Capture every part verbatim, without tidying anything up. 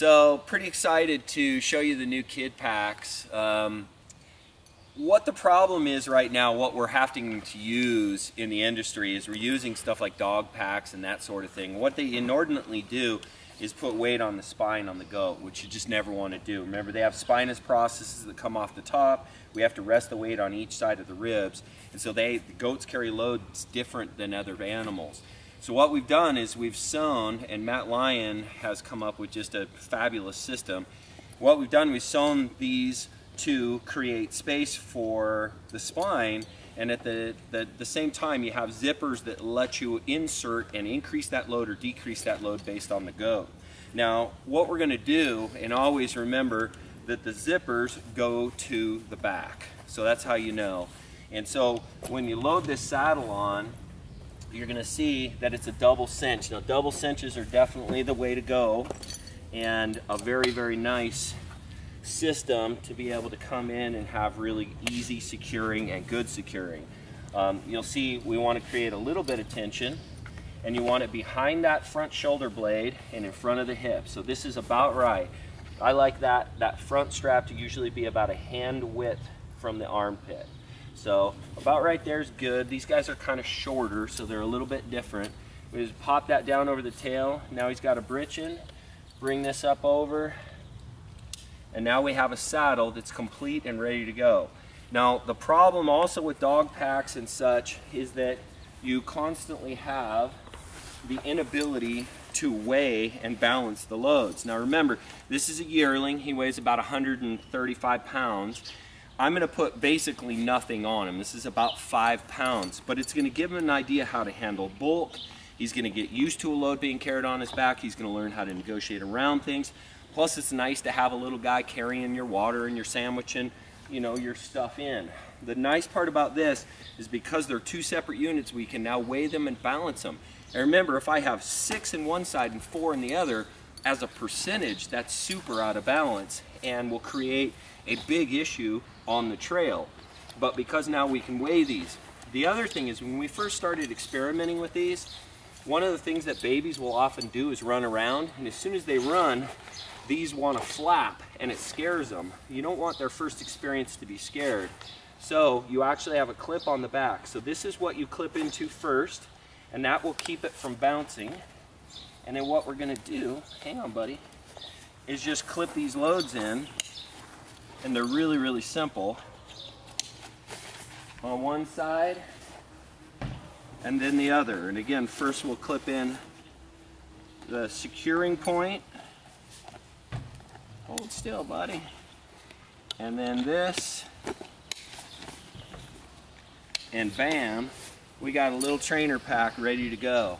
So pretty excited to show you the new kid packs. Um, what the problem is right now, what we're having to use in the industry is we're using stuff like dog packs and that sort of thing. What they inordinately do is put weight on the spine on the goat, which you just never want to do. Remember, they have spinous processes that come off the top. We have to rest the weight on each side of the ribs. And so they, the goats carry loads different than other animals. So what we've done is we've sewn, and Matt Lyon has come up with just a fabulous system. What we've done, we've sewn these to create space for the spine, and at the, the, the same time you have zippers that let you insert and increase that load or decrease that load based on the goat. Now what we're going to do, and always remember that the zippers go to the back, so that's how you know. And so when you load this saddle on, you're going to see that it's a double cinch. Now double cinches are definitely the way to go, and a very very nice system to be able to come in and have really easy securing and good securing. Um, you'll see we want to create a little bit of tension, and you want it behind that front shoulder blade and in front of the hip. So this is about right. I like that that front strap to usually be about a hand width from the armpit. So about right there is good. These guys are kind of shorter, so they're a little bit different. We just pop that down over the tail. Now he's got a britchin. Bring this up over. And now we have a saddle that's complete and ready to go. Now the problem also with dog packs and such is that you constantly have the inability to weigh and balance the loads. Now remember, this is a yearling. He weighs about one hundred thirty-five pounds. I'm going to put basically nothing on him. This is about five pounds, but it's going to give him an idea how to handle bulk. He's going to get used to a load being carried on his back. He's going to learn how to negotiate around things. Plus, it's nice to have a little guy carrying your water and your sandwich and, you know, your stuff in. The nice part about this is because they're two separate units, we can now weigh them and balance them. And remember, if I have six in one side and four in the other, as a percentage, that's super out of balance and will create a big issue on the trail. But because now we can weigh these. The other thing is, when we first started experimenting with these, one of the things that babies will often do is run around, and as soon as they run, these want to flap and it scares them. You don't want their first experience to be scared. So you actually have a clip on the back. So this is what you clip into first, and that will keep it from bouncing. And then what we're gonna do, hang on buddy, is just clip these loads in, and they're really, really simple. On one side and then the other. And again, first we'll clip in the securing point. Hold still, buddy. And then this. And bam, we got a little trainer pack ready to go.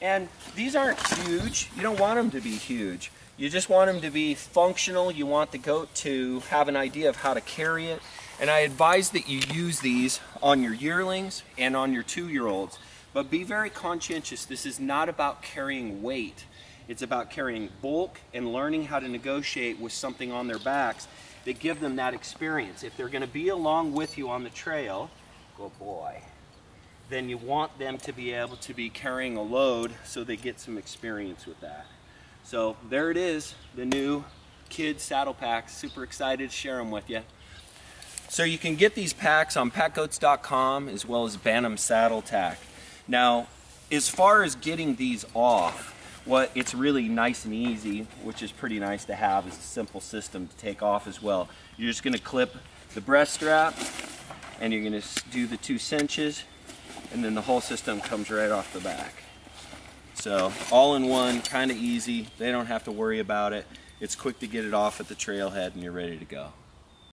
And these aren't huge. You don't want them to be huge. You just want them to be functional. You want the goat to have an idea of how to carry it. And I advise that you use these on your yearlings and on your two-year-olds. But be very conscientious. This is not about carrying weight. It's about carrying bulk and learning how to negotiate with something on their backs that give them that experience. If they're going to be along with you on the trail, good boy, then you want them to be able to be carrying a load so they get some experience with that. So there it is, the new kid saddle packs. Super excited to share them with you. So you can get these packs on Pack Goats dot com as well as Bantam Saddle Tack. Now, as far as getting these off, what it's really nice and easy, which is pretty nice to have, is a simple system to take off as well. You're just gonna clip the breast strap, and you're gonna do the two cinches, and then the whole system comes right off the back. So all in one, kinda easy. They don't have to worry about it. It's quick to get it off at the trailhead, and you're ready to go.